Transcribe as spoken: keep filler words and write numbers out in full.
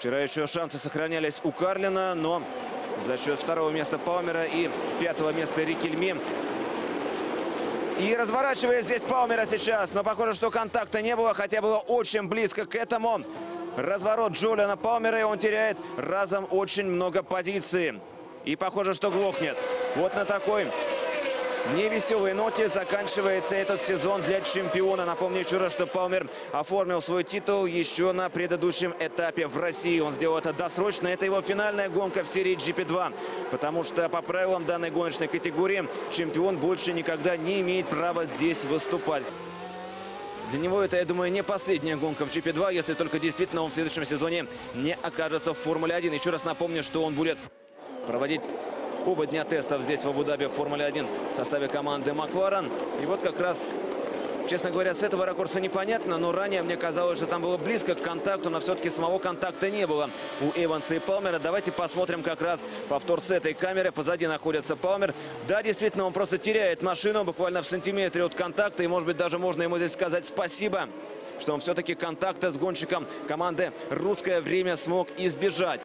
Вчера еще шансы сохранялись у Карлина, но за счет второго места Палмера и пятого места Рикельми. И разворачивая здесь Палмера сейчас, но похоже, что контакта не было, хотя было очень близко к этому. Разворот Джолиона Палмера, и он теряет разом очень много позиций. И похоже, что глохнет. Вот на такой невеселой ноте заканчивается этот сезон для чемпиона. Напомню еще раз, что Палмер оформил свой титул еще на предыдущем этапе в России. Он сделал это досрочно. Это его финальная гонка в серии джи пи два. Потому что по правилам данной гоночной категории чемпион больше никогда не имеет права здесь выступать. Для него это, я думаю, не последняя гонка в джи пи два, если только действительно он в следующем сезоне не окажется в Формуле один. Еще раз напомню, что он будет проводить оба дня тестов здесь, в Абу-Даби, в Формуле один в составе команды Макларан. И вот как раз, честно говоря, с этого ракурса непонятно, но ранее мне казалось, что там было близко к контакту, но все-таки самого контакта не было у Эванса и Палмера. Давайте посмотрим как раз повтор с этой камеры. Позади находится Палмер. Да, действительно, он просто теряет машину буквально в сантиметре от контакта. И, может быть, даже можно ему здесь сказать спасибо, что он все-таки контакта с гонщиком команды «Русское время» смог избежать.